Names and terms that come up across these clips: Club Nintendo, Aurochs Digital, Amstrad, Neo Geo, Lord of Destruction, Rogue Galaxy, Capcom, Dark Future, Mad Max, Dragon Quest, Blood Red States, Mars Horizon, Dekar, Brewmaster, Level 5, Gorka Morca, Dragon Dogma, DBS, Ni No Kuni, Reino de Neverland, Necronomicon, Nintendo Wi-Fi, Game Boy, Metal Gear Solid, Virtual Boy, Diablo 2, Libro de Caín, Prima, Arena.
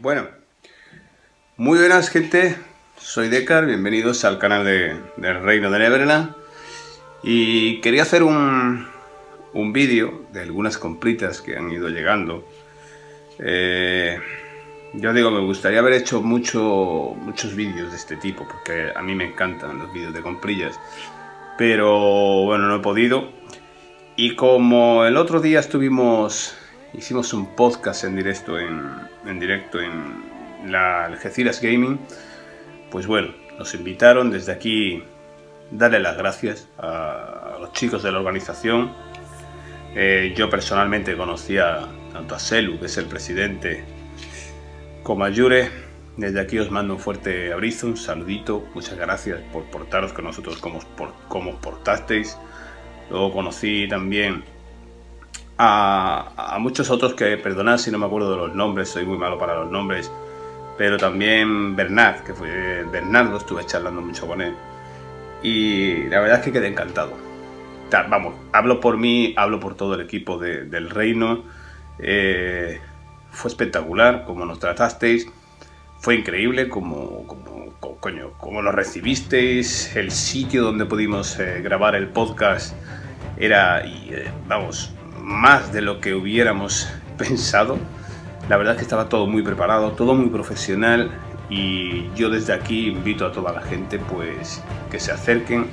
Bueno, muy buenas gente, soy Dekar, bienvenidos al canal del Reino de Neverland. Y quería hacer un vídeo de algunas compritas que han ido llegando. Yo digo, me gustaría haber hecho muchos vídeos de este tipo, porque a mí me encantan los vídeos de comprillas, pero bueno, no he podido. Y como el otro día hicimos un podcast en directo en la Algeciras Gaming, pues bueno, nos invitaron. Desde aquí darle las gracias a los chicos de la organización. Yo personalmente conocía tanto a Selu, que es el presidente, como a Yure. Desde aquí os mando un fuerte abrazo, un saludito, muchas gracias por portaros con nosotros como os portasteis. Luego conocí también a muchos otros que, perdonad si no me acuerdo de los nombres, soy muy malo para los nombres, pero también Bernat, que fue Bernardo, estuve charlando mucho con él y la verdad es que quedé encantado. Vamos, hablo por mí, hablo por todo el equipo del Reino. Fue espectacular como nos tratasteis, fue increíble como lo recibisteis. El sitio donde pudimos grabar el podcast era, vamos, más de lo que hubiéramos pensado. La verdad es que estaba todo muy preparado, todo muy profesional, y yo desde aquí invito a toda la gente pues que se acerquen,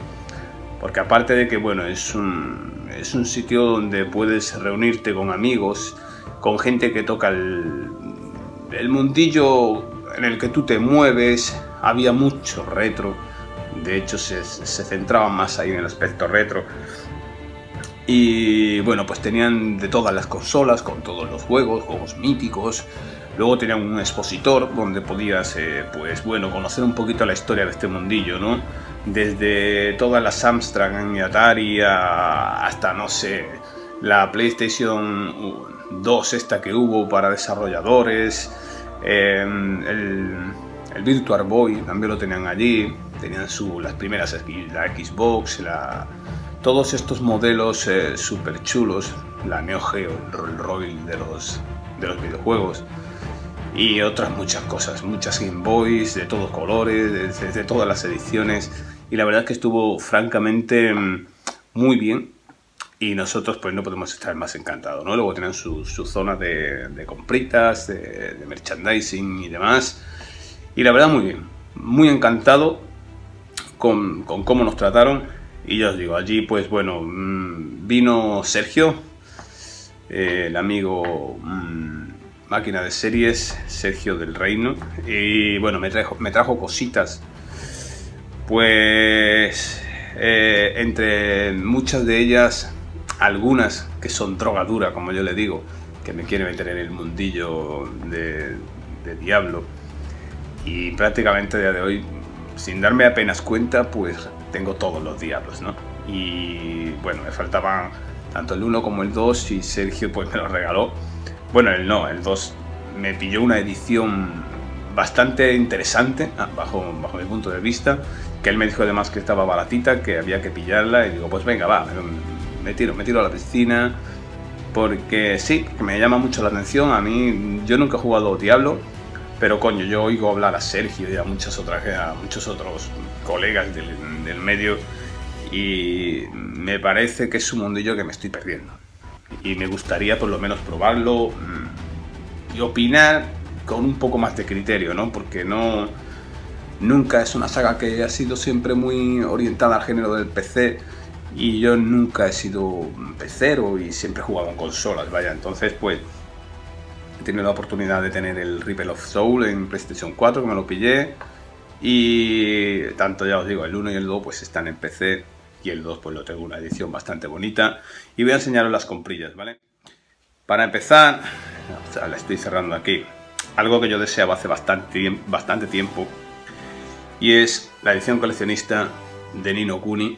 porque aparte de que bueno, es un sitio donde puedes reunirte con amigos, con gente que toca el mundillo en el que tú te mueves. Había mucho retro, de hecho se centraban más ahí en el aspecto retro. Y bueno, pues tenían de todas las consolas, con todos los juegos míticos. Luego tenían un expositor donde podías, pues bueno, conocer un poquito la historia de este mundillo, ¿no? Desde todas las Amstrad y Atari hasta, no sé, la PlayStation 2 esta que hubo para desarrolladores, el Virtual Boy también lo tenían allí, tenían las primeras, la Xbox, todos estos modelos súper chulos, la Neo Geo, el Roll de los videojuegos y otras muchas cosas, muchas Game Boys de todos colores, de todas las ediciones. Y la verdad es que estuvo francamente muy bien. Y nosotros pues no podemos estar más encantados, ¿no? Luego tienen su zona de compritas, de merchandising y demás. Y la verdad, muy bien. Muy encantado con cómo nos trataron. Y ya os digo, allí pues bueno, vino Sergio, el amigo máquina de series, Sergio del Reino. Y bueno, me trajo cositas. Pues entre muchas de ellas, algunas que son droga dura, como yo le digo, que me quiere meter en el mundillo de Diablo. Y prácticamente a día de hoy, sin darme apenas cuenta, pues tengo todos los Diablos, ¿no? Y bueno, me faltaban tanto el 1 como el 2 y Sergio pues me los regaló. Bueno, el 2 me pilló una edición bastante interesante, bajo mi punto de vista, que él me dijo además que estaba baratita, que había que pillarla, y digo, pues venga, va, me tiro a la piscina, porque sí, que me llama mucho la atención. A mí, yo nunca he jugado Diablo, pero coño, yo oigo hablar a Sergio y a muchos otros colegas del medio, y me parece que es un mundillo que me estoy perdiendo. Y me gustaría por lo menos probarlo y opinar con un poco más de criterio, ¿no? Porque no, nunca es una saga que ha sido siempre muy orientada al género del PC, y yo nunca he sido pecero y siempre he jugado en consolas, vaya. Entonces pues he tenido la oportunidad de tener el Reaper of Souls en PlayStation 4, que me lo pillé, y tanto, ya os digo, el 1 y el 2 pues están en PC, y el 2 pues lo tengo una edición bastante bonita, y voy a enseñaros las comprillas, ¿vale? Para empezar, o sea, la estoy cerrando aquí, algo que yo deseaba hace bastante tiempo, y es la edición coleccionista de Ni No Kuni.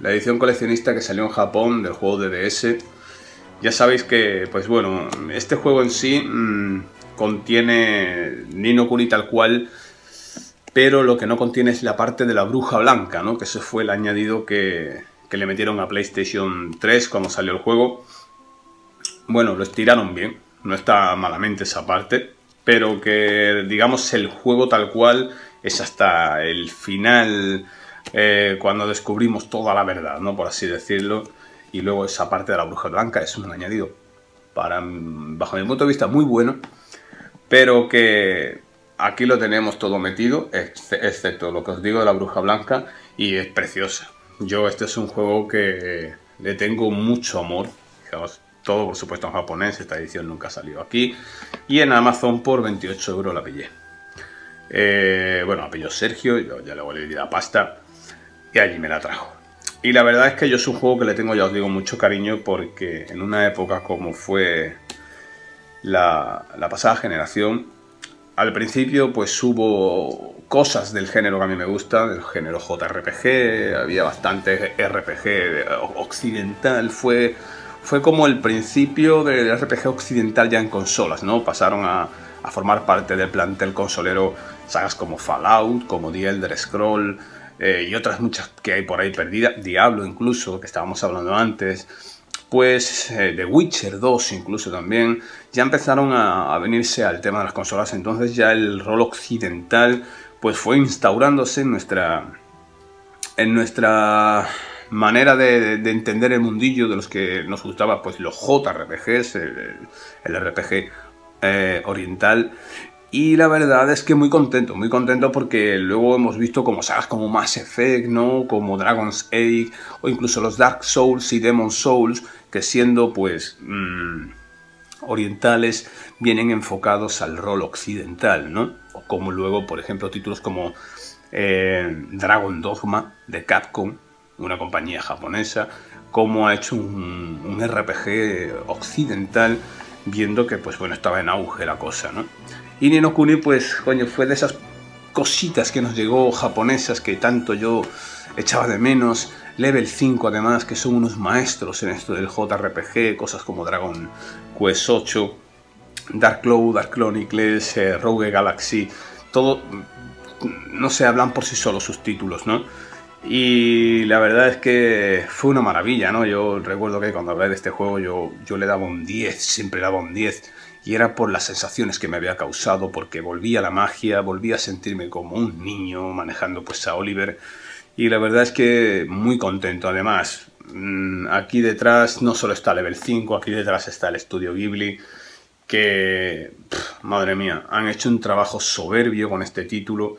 La edición coleccionista que salió en Japón del juego DBS. Ya sabéis que, pues bueno, este juego en sí contiene Ni No Kuni tal cual, pero lo que no contiene es la parte de la bruja blanca, ¿no? Que eso fue el añadido que le metieron a PlayStation 3 cuando salió el juego. Bueno, lo estiraron bien, no está malamente esa parte. pero que digamos el juego tal cual es hasta el final, cuando descubrimos toda la verdad, ¿no? Por así decirlo. Y luego esa parte de la bruja blanca es un añadido, para, bajo mi punto de vista, muy bueno, pero que aquí lo tenemos todo metido, excepto lo que os digo de la bruja blanca, y es preciosa. Yo este es un juego que le tengo mucho amor, fijaos, todo por supuesto en japonés, esta edición nunca salió aquí, y en Amazon por 28 € la pillé. Bueno, la pilló Sergio, yo ya le volví la pasta, y allí me la trajo. Y la verdad es que yo es un juego que le tengo, ya os digo, mucho cariño, porque en una época como fue la pasada generación, al principio pues hubo cosas del género que a mí me gusta, del género JRPG, había bastante RPG occidental, fue como el principio del RPG occidental ya en consolas, ¿no? Pasaron a formar parte del plantel consolero sagas como Fallout, como The Elder Scrolls, y otras muchas que hay por ahí perdidas, Diablo incluso, que estábamos hablando antes, pues The Witcher 2 incluso también, ya empezaron a venirse al tema de las consolas, entonces ya el rol occidental pues fue instaurándose en nuestra manera de entender el mundillo, de los que nos gustaba pues los JRPGs, el RPG oriental. Y la verdad es que muy contento porque luego hemos visto como sagas como Mass Effect, ¿no? Como Dragon's Age, o incluso los Dark Souls y Demon's Souls, que siendo pues orientales, vienen enfocados al rol occidental, ¿no? O como luego, por ejemplo, títulos como Dragon Dogma de Capcom, una compañía japonesa, como ha hecho un RPG occidental, viendo que pues bueno, estaba en auge la cosa, ¿no? Y Ni No Kuni, pues, coño, fue de esas cositas que nos llegó japonesas que tanto yo echaba de menos. Level 5, además, que son unos maestros en esto del JRPG, cosas como Dragon Quest 8, Dark Cloud, Dark Chronicles, Rogue Galaxy, todo, no sé, hablan por sí solos sus títulos, ¿no? Y la verdad es que fue una maravilla, ¿no? Yo recuerdo que cuando hablé de este juego yo le daba un 10, siempre daba un 10. Y era por las sensaciones que me había causado, porque volví a la magia, volví a sentirme como un niño manejando pues a Oliver. Y la verdad es que muy contento. Además, aquí detrás no solo está Level 5, aquí detrás está el estudio Ghibli, que, madre mía, han hecho un trabajo soberbio con este título.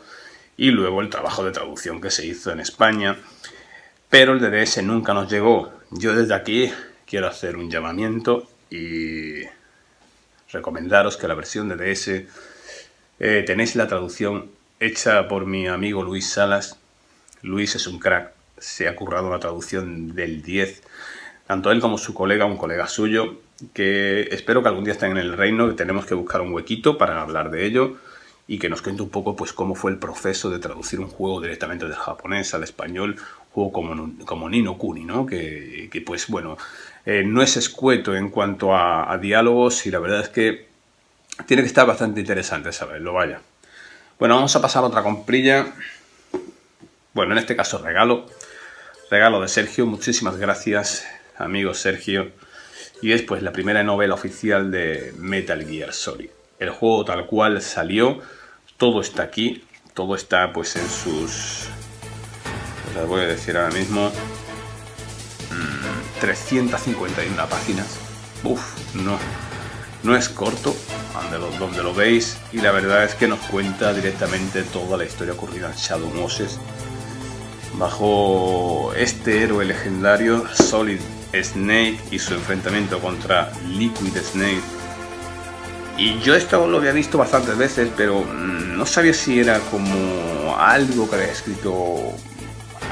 Y luego el trabajo de traducción que se hizo en España. Pero el DBS nunca nos llegó. Yo desde aquí quiero hacer un llamamiento y recomendaros que la versión de DS tenéis la traducción hecha por mi amigo Luis Salas. Luis es un crack, se ha currado la traducción del 10, tanto él como su colega, un colega suyo, que espero que algún día estén en el reino, que tenemos que buscar un huequito para hablar de ello y que nos cuente un poco pues cómo fue el proceso de traducir un juego directamente del japonés al español, un juego como Ni No Kuni, ¿no? Que pues bueno, no es escueto en cuanto a diálogos, y la verdad es que tiene que estar bastante interesante saberlo, vaya. Bueno, vamos a pasar a otra comprilla. Bueno, en este caso regalo de Sergio. Muchísimas gracias, amigo Sergio. Y es pues la primera novela oficial de Metal Gear Solid. El juego tal cual salió, todo está aquí, todo está pues en sus, os las voy a decir ahora mismo, 351 páginas. Uff, no es corto donde lo veis, y la verdad es que nos cuenta directamente toda la historia ocurrida en Shadow Moses, bajo este héroe legendario Solid Snake y su enfrentamiento contra Liquid Snake. Y yo esto lo había visto bastantes veces, pero no sabía si era como algo que había escrito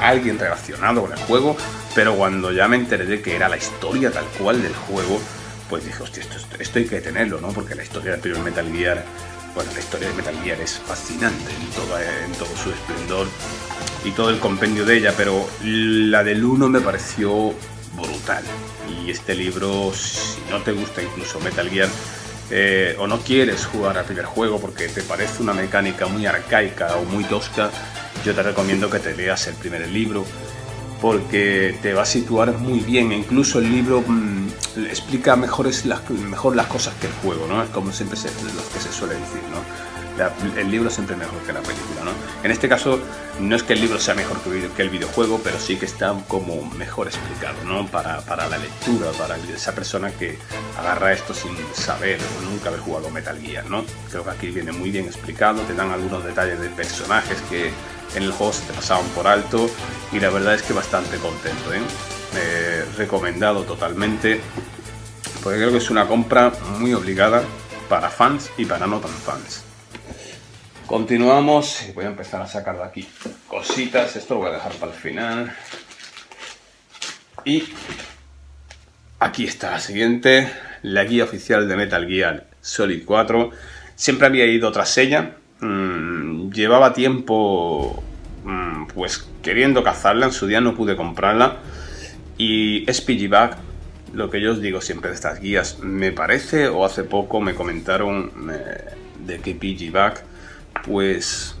alguien relacionado con el juego, pero cuando ya me enteré de que era la historia tal cual del juego, pues dije, hostia, esto hay que tenerlo, ¿no? Porque la historia del primer Metal Gear, bueno, la historia de Metal Gear es fascinante en todo su esplendor y todo el compendio de ella, pero la del 1 me pareció brutal. Y este libro, si no te gusta incluso Metal Gear, o no quieres jugar al primer juego porque te parece una mecánica muy arcaica o muy tosca, yo te recomiendo que te leas el primer libro porque te va a situar muy bien. Incluso el libro explica mejor las cosas que el juego, ¿no? Es como siempre lo que se suele decir, ¿no? El libro siempre es mejor que la película, ¿no? En este caso, no es que el libro sea mejor que el videojuego, pero sí que está como mejor explicado, ¿no? Para la lectura, para esa persona que agarra esto sin saber o nunca haber jugado Metal Gear, ¿no? Creo que aquí viene muy bien explicado, te dan algunos detalles de personajes que en el juego se te pasaban por alto, y la verdad es que bastante contento, ¿eh? Recomendado totalmente, porque creo que es una compra muy obligada para fans y para no tan fans. Continuamos, y voy a empezar a sacar de aquí cositas, esto lo voy a dejar para el final. Y aquí está la siguiente, la guía oficial de Metal Gear Solid 4. Siempre había ido tras ella, llevaba tiempo pues queriendo cazarla, en su día no pude comprarla. Y es Piggyback, lo que yo os digo siempre de estas guías, me parece, o hace poco me comentaron de que Piggyback pues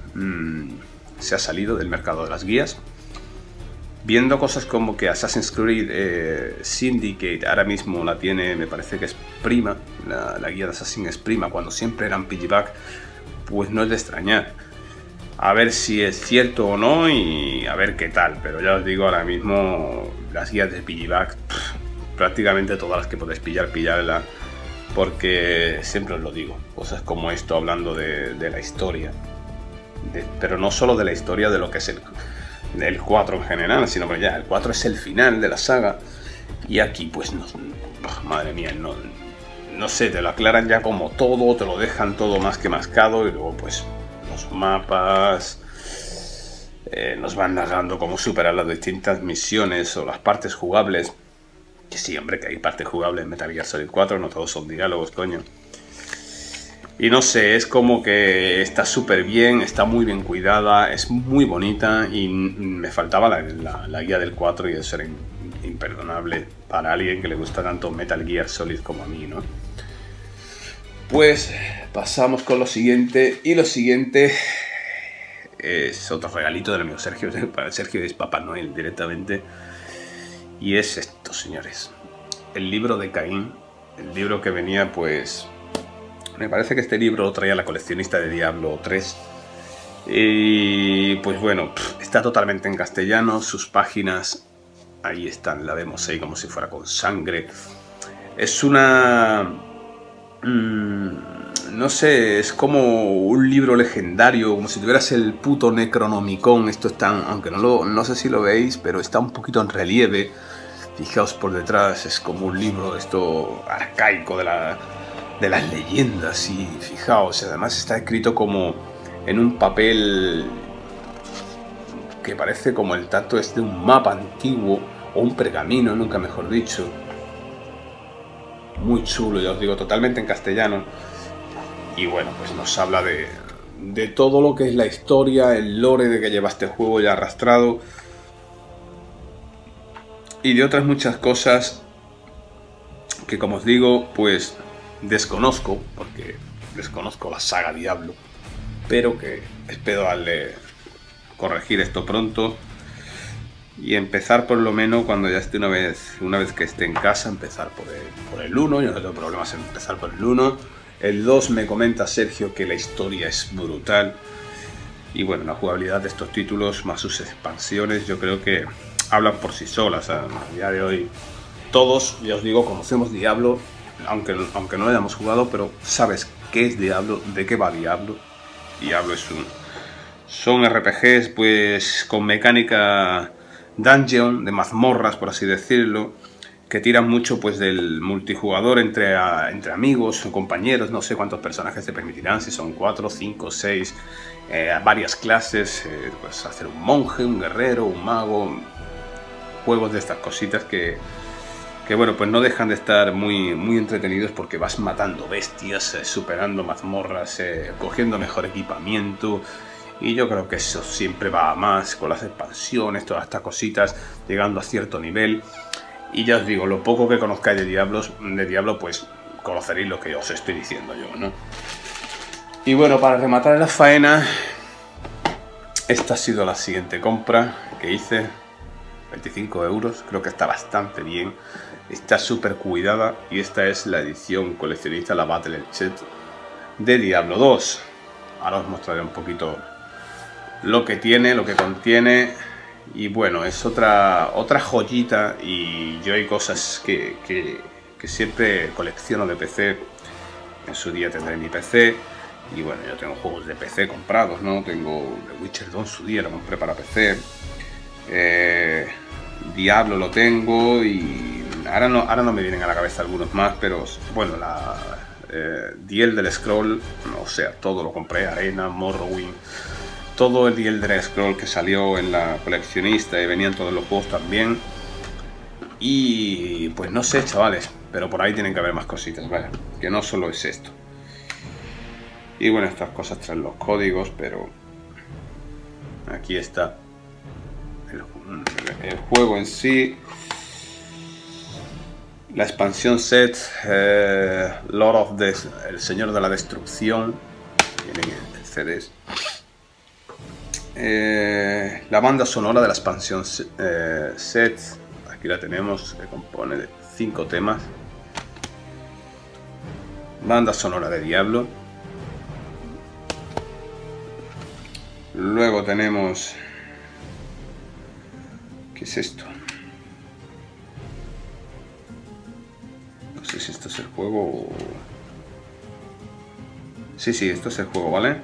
se ha salido del mercado de las guías. Viendo cosas como que Assassin's Creed Syndicate ahora mismo la tiene, me parece que es Prima, la guía de Assassin es Prima, cuando siempre eran Piggyback, pues no es de extrañar. A ver si es cierto o no y a ver qué tal, pero ya os digo, ahora mismo las guías de Piggyback, prácticamente todas las que podéis pillar, pillarla, porque siempre os lo digo, cosas como esto hablando de la historia, pero no solo de la historia de lo que es el 4 en general, sino que ya el 4 es el final de la saga y aquí pues no, madre mía, no sé, te lo aclaran ya como todo, te lo dejan todo más que mascado y luego pues los mapas nos van narrando cómo superar las distintas misiones o las partes jugables. Que sí, hombre, que hay partes jugables en Metal Gear Solid 4, no todos son diálogos, coño. Y no sé, es como que está súper bien, está muy bien cuidada, es muy bonita y me faltaba la guía del 4 y eso era imperdonable para alguien que le gusta tanto Metal Gear Solid como a mí, ¿no? Pues pasamos con lo siguiente, y lo siguiente es otro regalito del amigo Sergio. Para Sergio es Papá Noel directamente, y es esto, señores, el libro de Caín, el libro que venía pues, me parece que este libro lo traía la coleccionista de Diablo 3, y pues bueno, está totalmente en castellano, sus páginas, ahí están, la vemos ahí como si fuera con sangre, es una... no sé, es como un libro legendario, como si tuvieras el puto Necronomicon. Esto está, aunque no sé si lo veis, pero está un poquito en relieve. Fijaos por detrás, es como un libro esto arcaico de las leyendas. Y fijaos, además está escrito como en un papel que parece como el tacto es de un mapa antiguo, o un pergamino, nunca mejor dicho. Muy chulo, ya os digo, totalmente en castellano. Y bueno, pues nos habla de todo lo que es la historia, el lore de que lleva este juego ya arrastrado, y de otras muchas cosas que, como os digo, pues desconozco, porque desconozco la saga Diablo, pero que espero darle, corregir esto pronto y empezar por lo menos cuando ya esté una vez que esté en casa, empezar por el 1, yo no tengo problemas en empezar por el 1. El 2 me comenta Sergio que la historia es brutal y bueno, la jugabilidad de estos títulos más sus expansiones yo creo que hablan por sí solas. A día de hoy todos, ya os digo, conocemos Diablo, aunque no lo hayamos jugado, pero sabes qué es Diablo, de qué va Diablo. Diablo es son RPGs pues con mecánica dungeon, de mazmorras, por así decirlo, que tiran mucho pues del multijugador entre amigos o compañeros, no sé cuántos personajes te permitirán, si son 4, 5, 6, varias clases, pues hacer un monje, un guerrero, un mago, juegos de estas cositas que bueno, pues no dejan de estar muy, muy entretenidos porque vas matando bestias, superando mazmorras, cogiendo mejor equipamiento. Y yo creo que eso siempre va a más con las expansiones, todas estas cositas, llegando a cierto nivel. Y ya os digo, lo poco que conozcáis de Diablo, pues conoceréis lo que os estoy diciendo yo, ¿no? Y bueno, para rematar la faena, esta ha sido la siguiente compra que hice. 25 euros, creo que está bastante bien, está súper cuidada, y esta es la edición coleccionista, la Battle Set de Diablo 2. Ahora os mostraré un poquito lo que tiene, lo que contiene, y bueno, es otra joyita. Y yo hay cosas que siempre colecciono de PC. En su día tendré mi PC, y bueno, yo tengo juegos de PC comprados, ¿no? Tengo The Witcher 2 en su día, lo compré para PC. Diablo lo tengo, y ahora no me vienen a la cabeza algunos más, pero bueno, The Elder Scrolls, o sea, todo lo compré, Arena, Morrowind, todo el The Elder Scrolls que salió en la coleccionista, y venían todos los juegos también. Y pues no sé, chavales, pero por ahí tienen que haber más cositas, ¿vale? Que no solo es esto. Y bueno, estas cosas traen los códigos, pero aquí está el juego en sí. La expansión set, Lord of el Señor de la Destrucción, viene en CDs. La banda sonora de la expansión set, aquí la tenemos, que compone de 5 temas. Banda sonora de Diablo. Luego tenemos... ¿qué es esto? No sé si esto es el juego o... Sí, esto es el juego, ¿vale?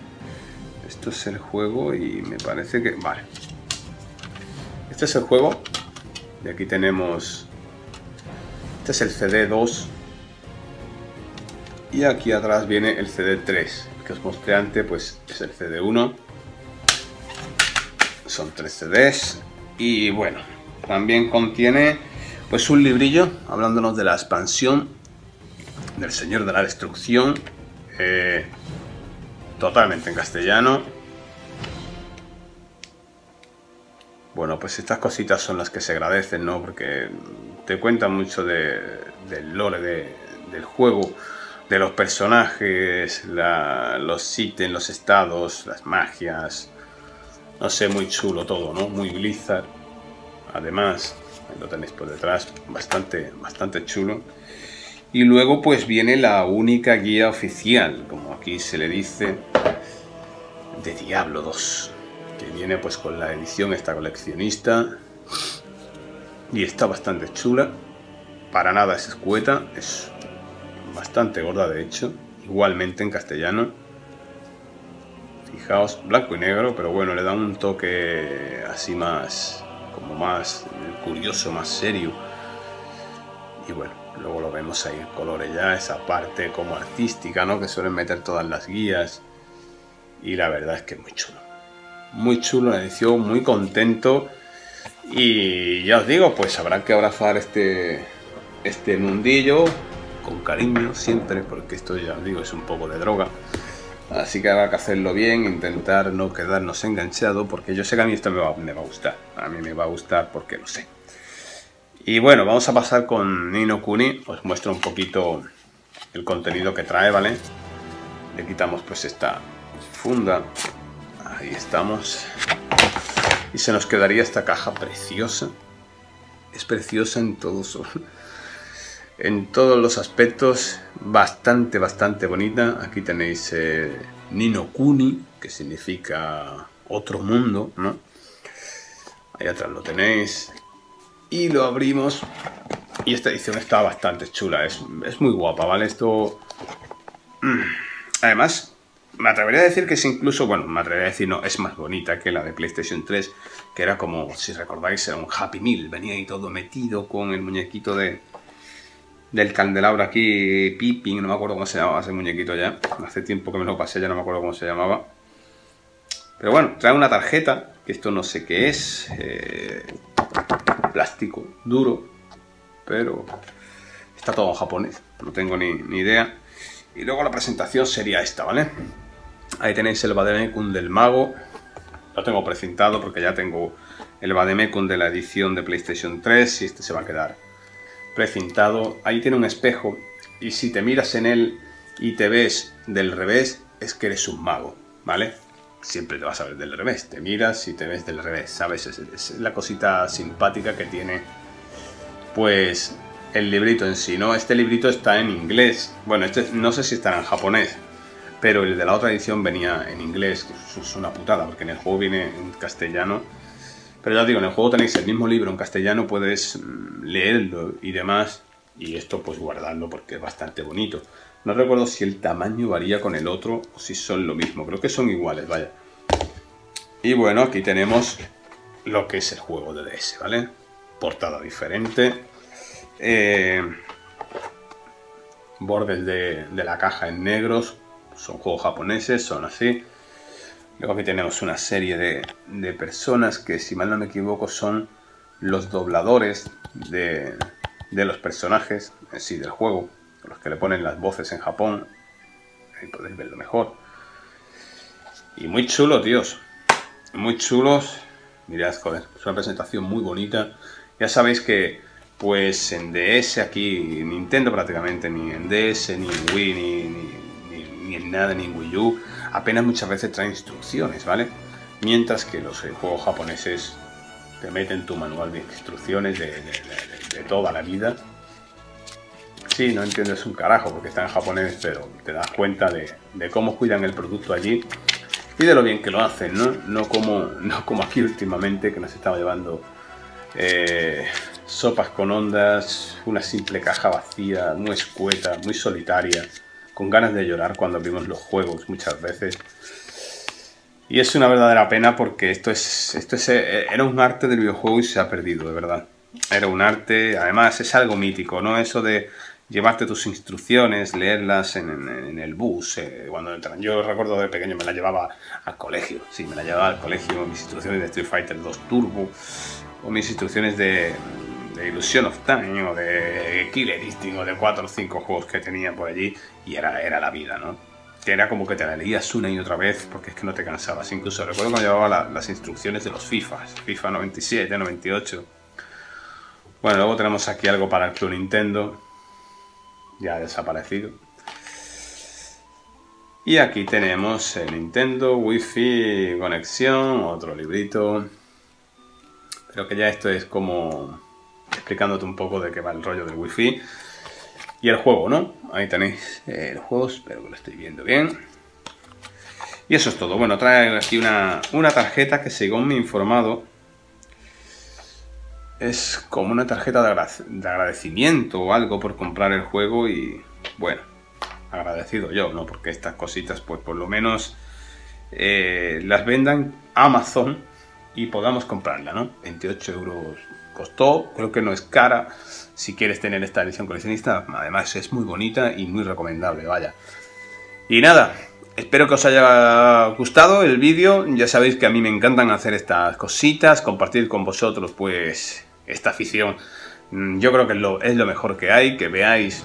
Esto es el juego y me parece que... vale. Este es el juego. Y aquí tenemos... este es el CD2. Y aquí atrás viene el CD3. Que os mostré antes, pues es el CD1. Son 3 CDs. Y bueno, también contiene pues un librillo hablándonos de la expansión del Señor de la Destrucción, totalmente en castellano. Bueno, pues estas cositas son las que se agradecen, ¿no? Porque te cuentan mucho del lore del juego, de los personajes, los ítems, los estados, las magias. No sé, muy chulo todo, ¿no? Muy Blizzard. Además, lo tenéis por detrás, bastante chulo. Y luego pues viene la única guía oficial, como aquí se le dice, de Diablo 2. Que viene pues con la edición esta coleccionista. Y está bastante chula. Para nada es escueta, es bastante gorda de hecho. Igualmente en castellano. Fijaos, blanco y negro, pero bueno, le da un toque así más, como más curioso, más serio. Y bueno, luego lo vemos ahí en colores ya, esa parte como artística, ¿no? Que suelen meter todas las guías. Y la verdad es que es muy chulo. Muy chulo la edición, muy contento. Y ya os digo, pues habrá que abrazar este mundillo con cariño siempre, porque esto ya os digo, es un poco de droga. Así que habrá que hacerlo bien, intentar no quedarnos enganchado, porque yo sé que a mí esto me va a gustar. A mí me va a gustar porque lo sé. Y bueno, vamos a pasar con Ni No Kuni. Os muestro un poquito el contenido que trae, ¿vale? Le quitamos pues esta funda. Ahí estamos. Y se nos quedaría esta caja preciosa. Es preciosa en todos los aspectos, bastante bonita. Aquí tenéis Ni No Kuni, que significa otro mundo, ¿no? Ahí atrás lo tenéis. Y lo abrimos. Y esta edición está bastante chula, es muy guapa, ¿vale? Esto... además, me atrevería a decir que es incluso... bueno, me atrevería a decir no, es más bonita que la de PlayStation 3, que era como, si recordáis, era un Happy Meal. Venía ahí todo metido con el muñequito del candelabro aquí, Pippin, no me acuerdo cómo se llamaba ese muñequito ya. Hace tiempo que me lo pasé, ya no me acuerdo cómo se llamaba. Pero bueno, trae una tarjeta, que esto no sé qué es. Plástico duro, pero está todo en japonés, no tengo ni idea. Y luego la presentación sería esta, ¿vale? Ahí tenéis el Bademekun del mago. Lo tengo precintado porque ya tengo el Bademekun de la edición de PlayStation 3 y este se va a quedar precintado. Ahí tiene un espejo, y si te miras en él y te ves del revés, es que eres un mago, ¿vale? siempre lo vas a ver del revés, te miras y te ves del revés, ¿sabes? Es la cosita simpática que tiene, pues, el librito en sí, ¿no? Este librito está en inglés, bueno, este no sé si estará en japonés, pero el de la otra edición venía en inglés, que es una putada, porque en el juego viene en castellano, pero ya os digo, en el juego tenéis el mismo libro en castellano, puedes leerlo y demás, y esto pues guardarlo porque es bastante bonito. No recuerdo si el tamaño varía con el otro o si son lo mismo. Creo que son iguales, vaya. Y bueno, aquí tenemos lo que es el juego de DS, ¿vale? Portada diferente. Bordes de la caja en negros. Son juegos japoneses, son así. Luego aquí tenemos una serie de personas que, si mal no me equivoco, son los dobladores de los personajes en sí del juego. Los que le ponen las voces en Japón. Ahí podéis verlo mejor. Y muy chulo, tíos. Muy chulos. Mirad, joder. Es una presentación muy bonita. Ya sabéis que, pues, en DS aquí, Nintendo prácticamente, ni en DS, ni en Wii, ni en nada, ni en Wii U, apenas muchas veces trae instrucciones, ¿vale? Mientras que los juegos japoneses te meten tu manual de instrucciones de toda la vida. Sí, no entiendes un carajo porque está en japonés, pero te das cuenta de cómo cuidan el producto allí y de lo bien que lo hacen, ¿no? No como aquí últimamente, que nos estaba llevando sopas con ondas, una simple caja vacía, muy escueta, muy solitaria, con ganas de llorar cuando vimos los juegos muchas veces. Y es una verdadera pena porque era un arte del videojuego y se ha perdido, de verdad. Era un arte, además es algo mítico, ¿no? Eso de llevarte tus instrucciones, leerlas en el bus, cuando entran. Yo recuerdo de pequeño me la llevaba al colegio, sí, me la llevaba al colegio, mis instrucciones de Street Fighter 2 Turbo, o mis instrucciones de Illusion of Time, o de Killer Instinct, o de 4 o 5 juegos que tenía por allí, y era la vida, ¿no? Que era como que te la leías una y otra vez, porque es que no te cansabas. Incluso recuerdo que me llevaba las instrucciones de los FIFAs, FIFA 97, 98... Bueno, luego tenemos aquí algo para el Club Nintendo, ya ha desaparecido. Y aquí tenemos el Nintendo, Wi-Fi, conexión, otro librito. Pero que ya esto es como explicándote un poco de qué va el rollo del Wi-Fi. Y el juego, ¿no? Ahí tenéis los juegos, espero que lo estoy viendo bien. Y eso es todo. Bueno, trae aquí una tarjeta que, según me he informado, es como una tarjeta de agradecimiento o algo por comprar el juego. Y bueno, agradecido yo, ¿no? Porque estas cositas, pues por lo menos las vendan a Amazon y podamos comprarla, ¿no? 28 euros costó, creo que no es cara si quieres tener esta edición coleccionista. Además es muy bonita y muy recomendable, vaya. Y nada, espero que os haya gustado el vídeo. Ya sabéis que a mí me encantan hacer estas cositas, compartir con vosotros, pues, esta afición. Yo creo que es lo mejor que hay, que veáis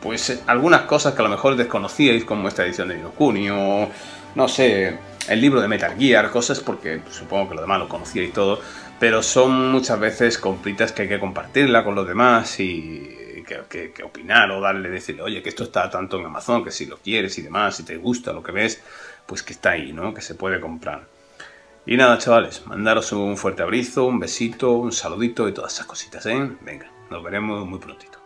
pues algunas cosas que a lo mejor desconocíais, como esta edición de Ni No Kuni, o no sé, el libro de Metal Gear, cosas, porque supongo que lo demás lo conocíais todo, pero son muchas veces compritas que hay que compartirla con los demás y que opinar o decirle, oye, que esto está tanto en Amazon, que si lo quieres y demás, si te gusta lo que ves, pues que está ahí, ¿no? Que se puede comprar. Y nada, chavales, mandaros un fuerte abrazo, un besito, un saludito y todas esas cositas, ¿eh? Venga, nos veremos muy prontito.